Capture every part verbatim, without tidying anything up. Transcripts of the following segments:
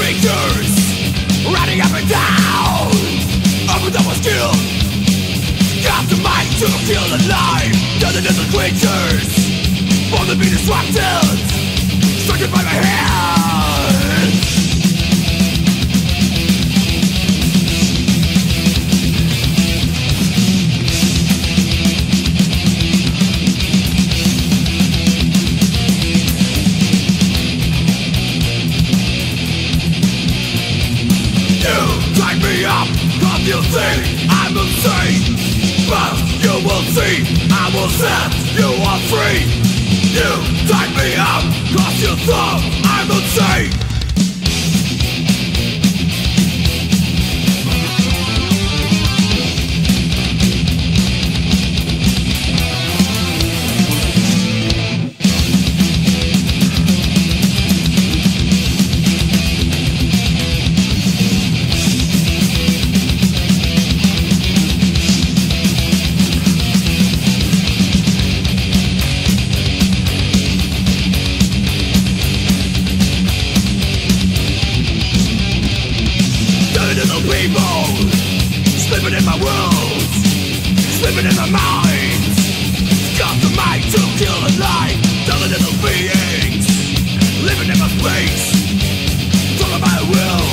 creatures running up and down. Open up with skill. Got the might to kill the life. They're the little creatures born to be disrupted, struck by my hand. What you think? I'm insane, but you will see I will set you are free. You tied me up, cause you thought I'm insane. People sleeping in my world, sleeping in my mind. Got the might to kill a light. They're the little beings living in my space. Don't have my will.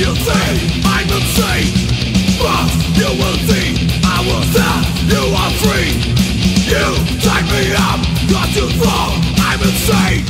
You think I'm insane, but you will see I will set you are free. You tied me up, cause you thought I'm insane.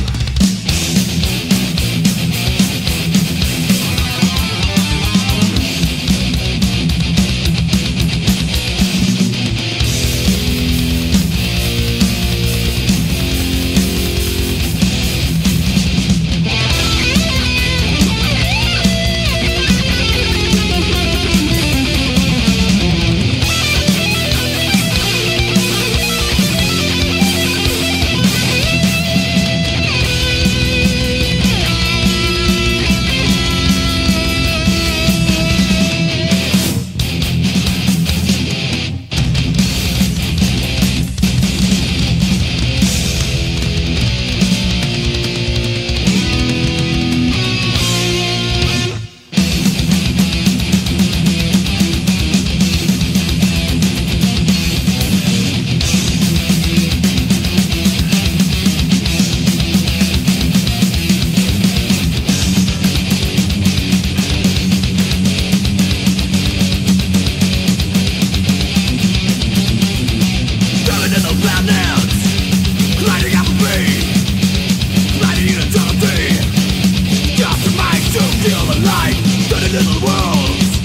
Little worlds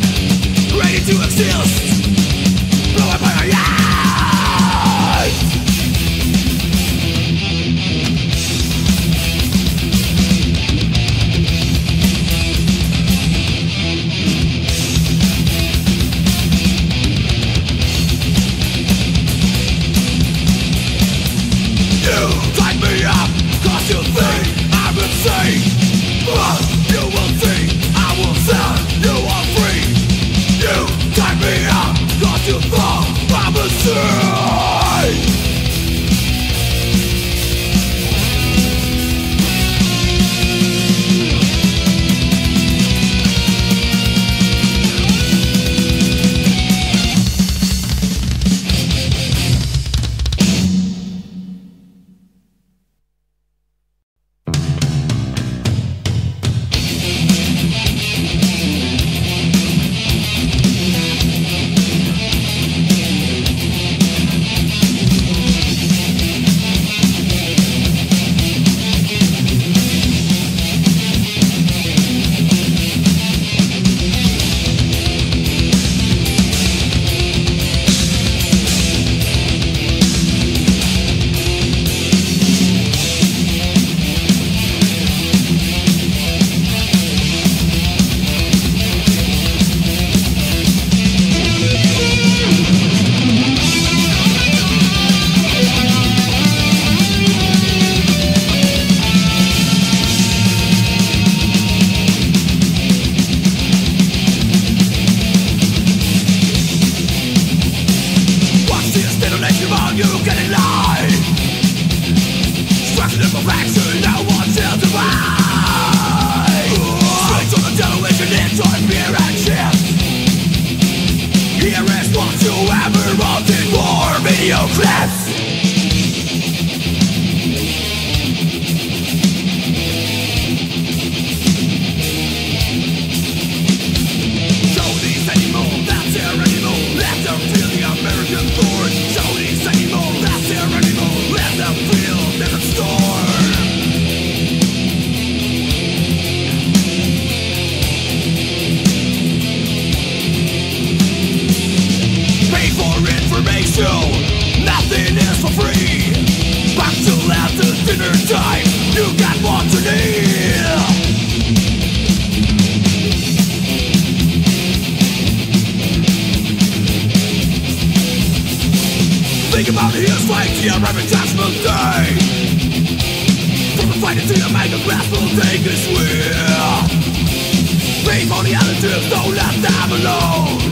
ready to exist, blow up my eyes. You tied me up, cause you think I'm insane, but you will see I will sell. You thought I'm insane. Nothing is for free. Back till after dinner time, you got what you need. Think about his right here every judgment day. From the fight to the man, the grass will take its will. Brave on the additives, don't let them alone.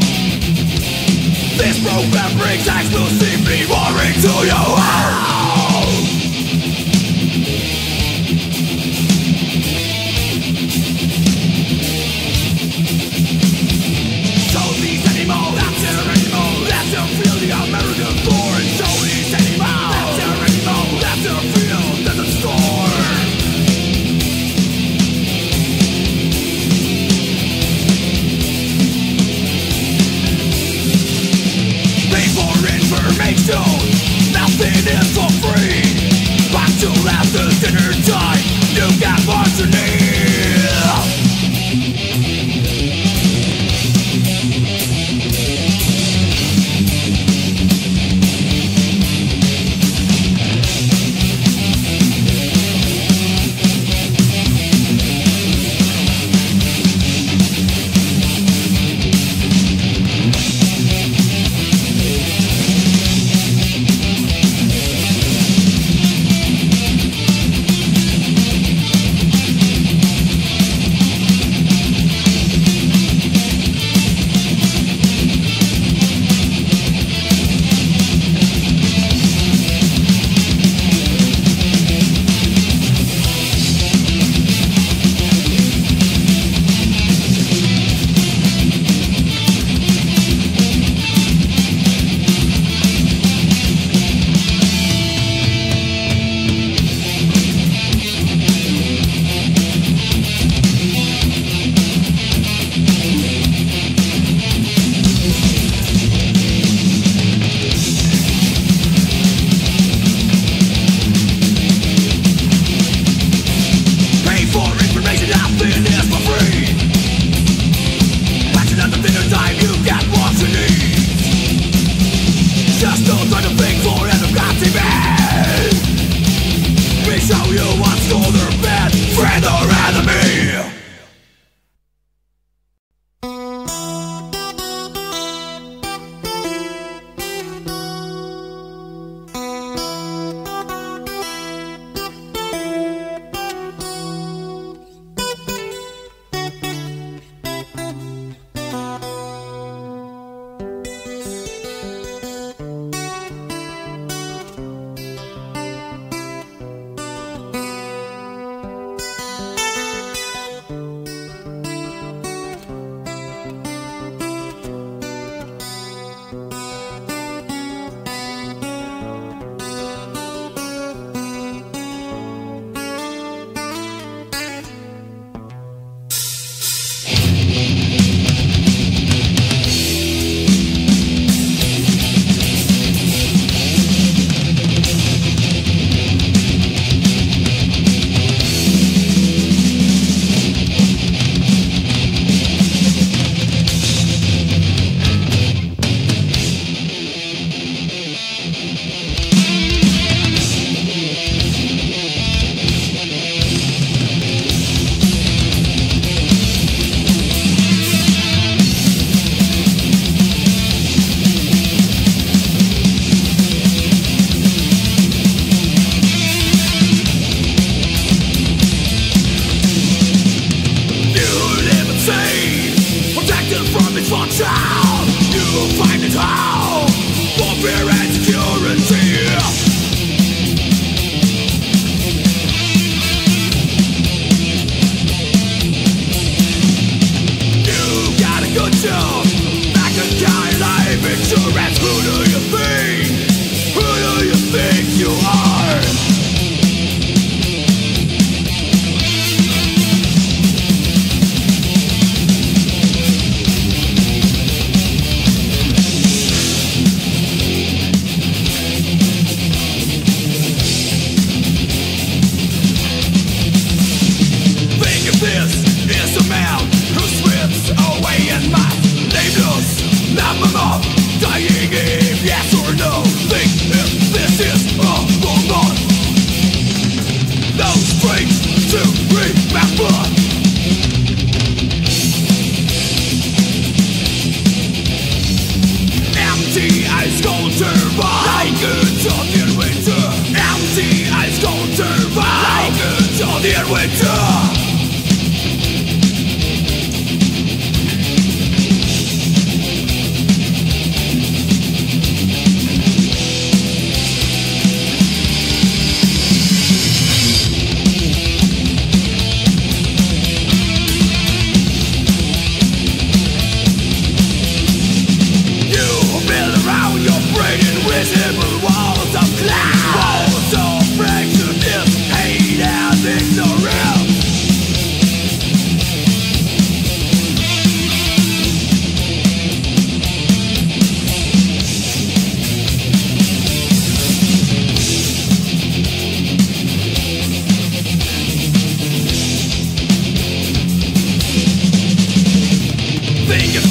This program brings exclusively warring to your house. Show these animals that they're animals, that they feel the American born. Show these animals that they're animals, that they feel that the storm. Nothing is for free. Back till after dinner time, you got what you need. Back in your life insurance, who do you think? Who winter.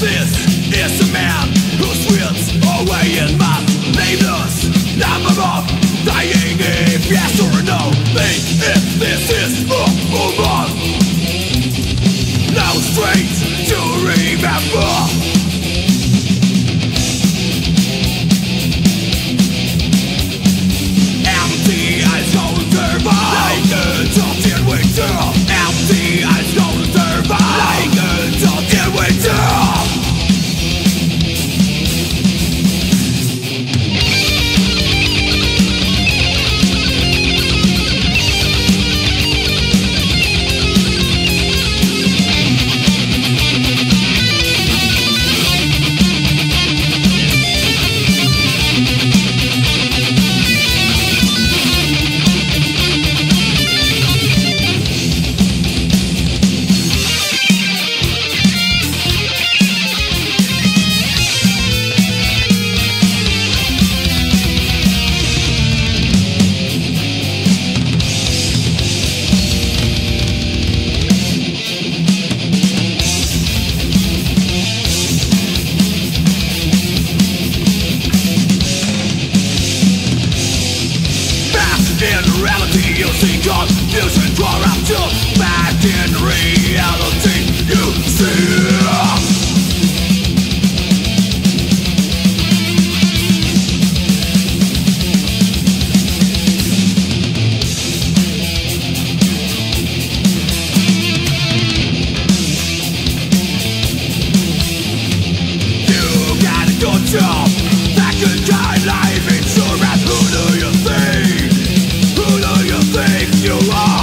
This is a man who swims away in mass, nameless number of dying, if yes or no. Think if this is a woman. Now straight to remember. Empty eyes don't survive like a John Deere winter. Empty eyes don't survive like a John Deere winter. In reality, you see confusion draw up to back in reality, you see us. You got a good job, that could guy life insurance. Who do you think? Who do you think you are?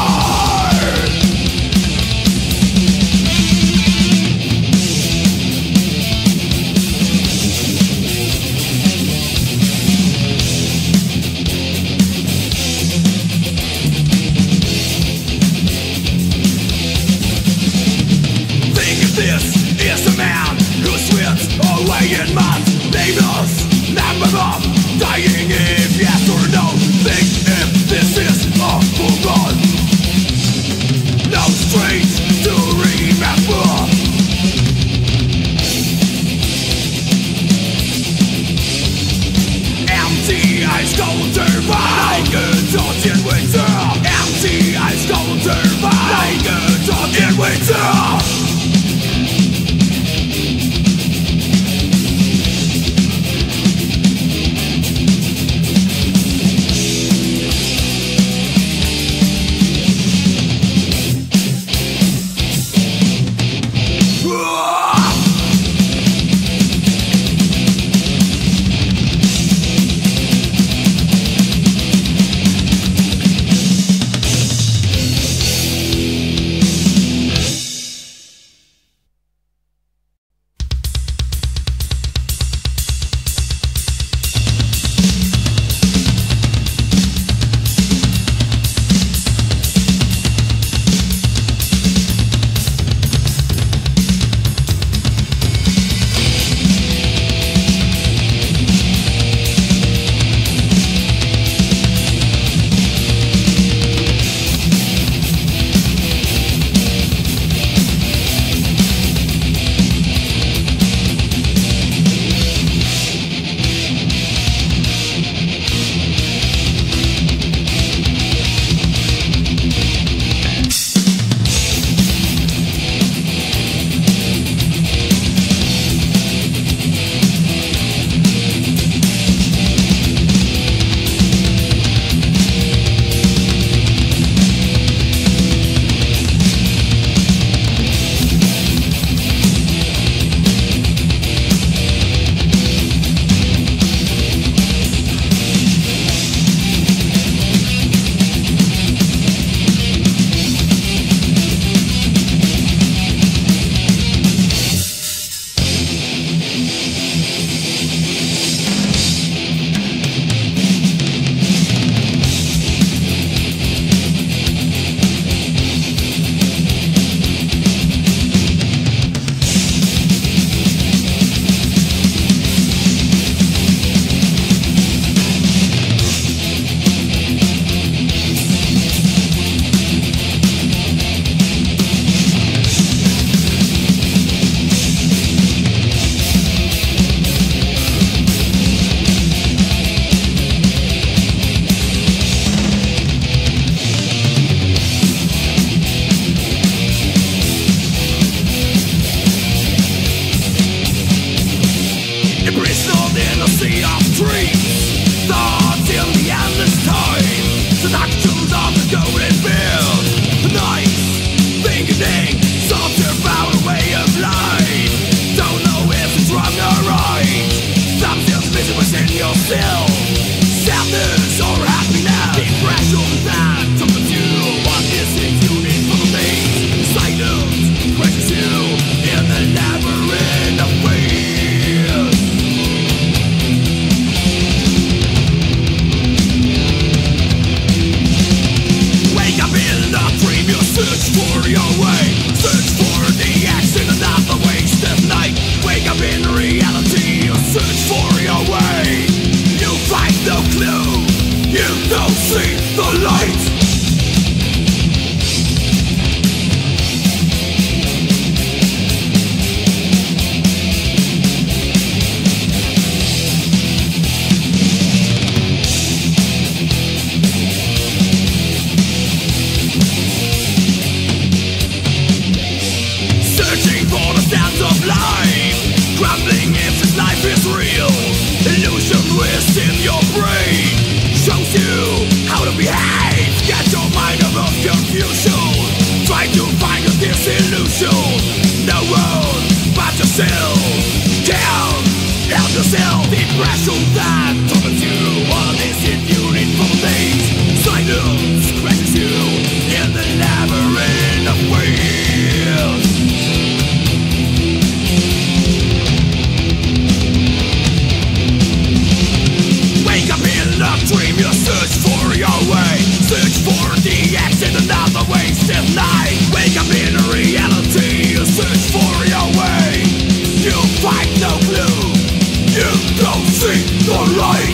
you how to behave. Get your mind above confusion. Try to find a disillusion. No one but yourself. Can't help yourself. The pressure that torments you. All this unit for days. Silence crashes you in the labyrinth of ways. Dream your search for your way. Search for the exit and not the wasted night. Wake up in reality. You search for your way. You find no clue. You don't see the light.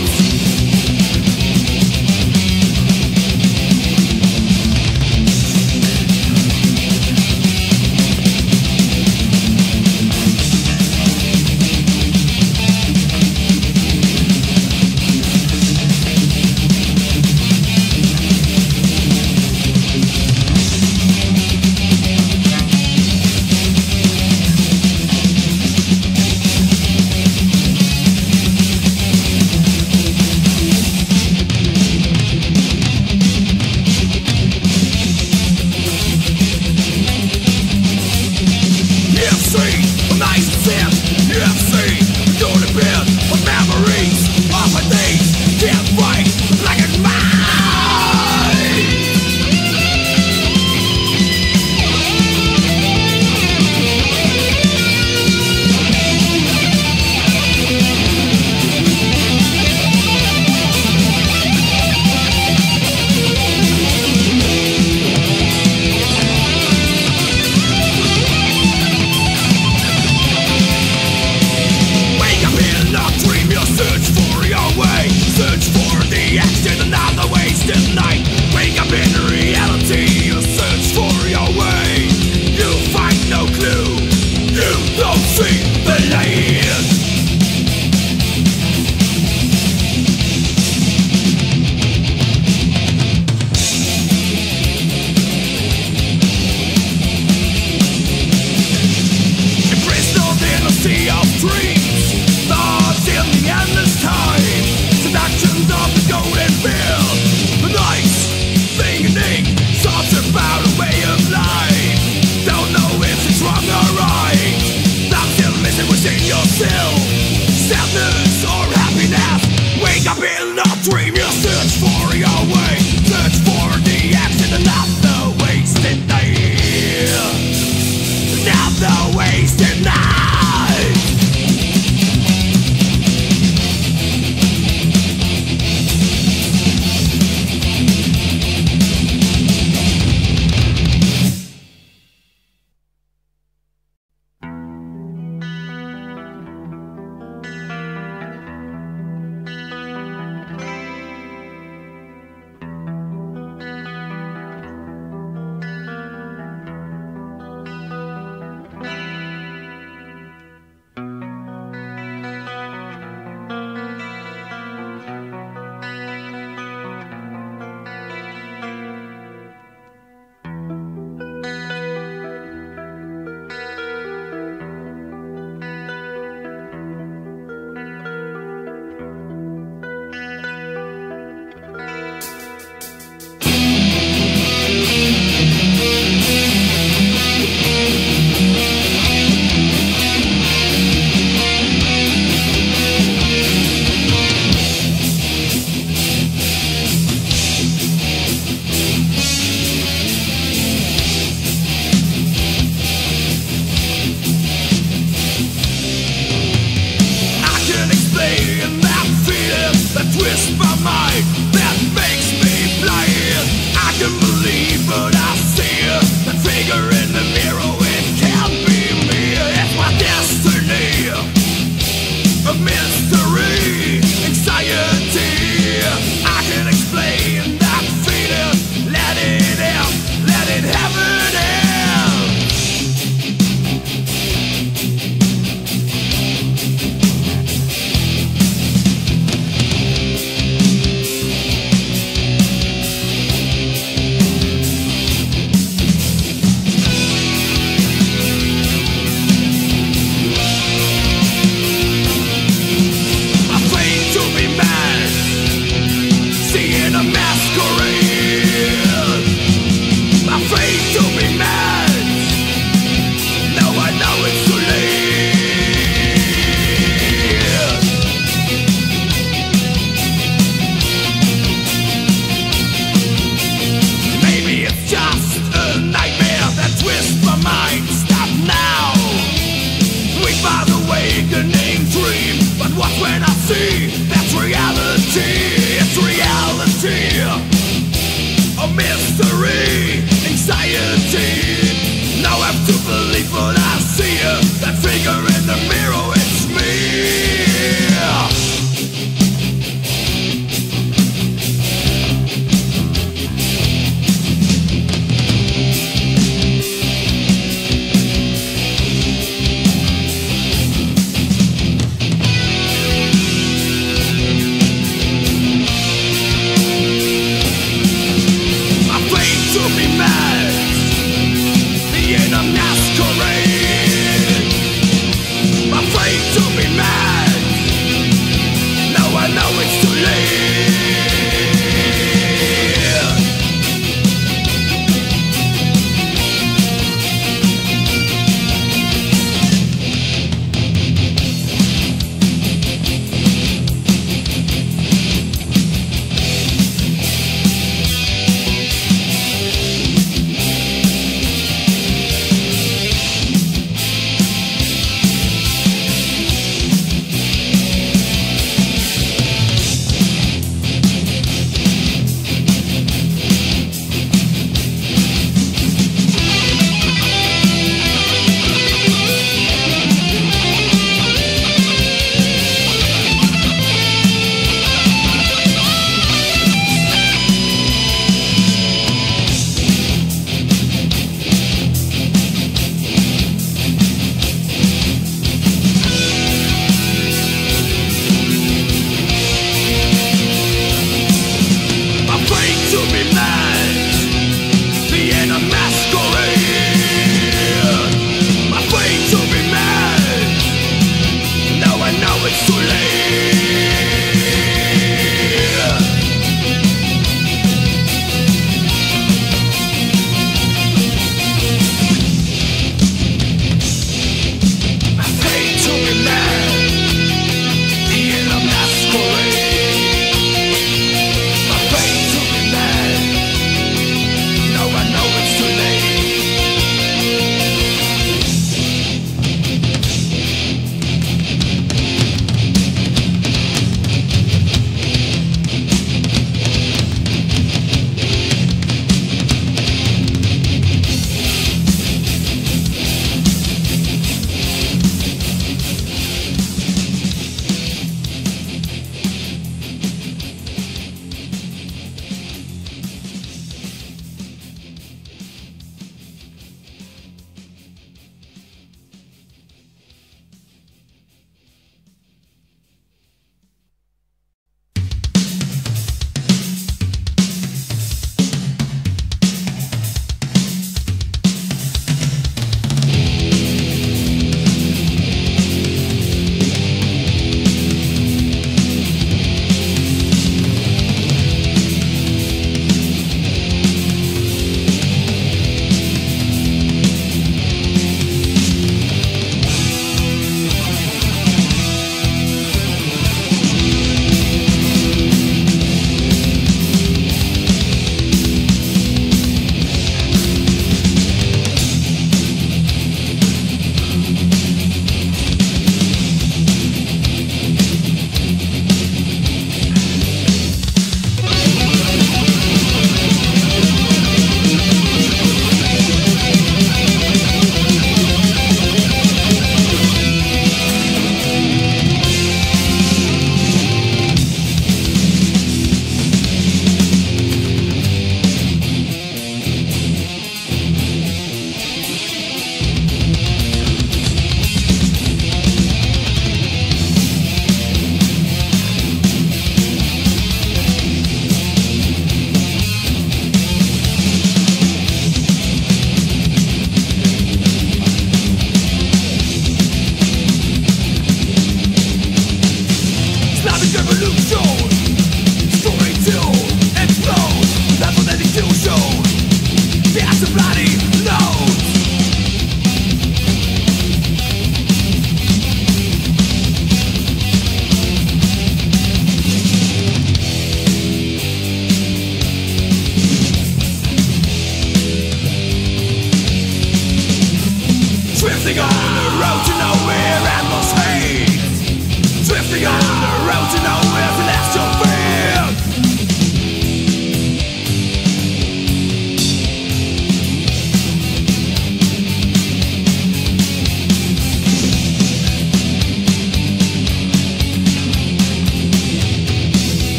Drifting on the road to nowhere, endless hate. Drifting on the road to nowhere, celestial fear.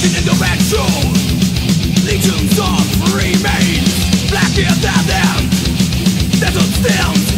In the red zone, legions of remains, black ears at them, that don't stand.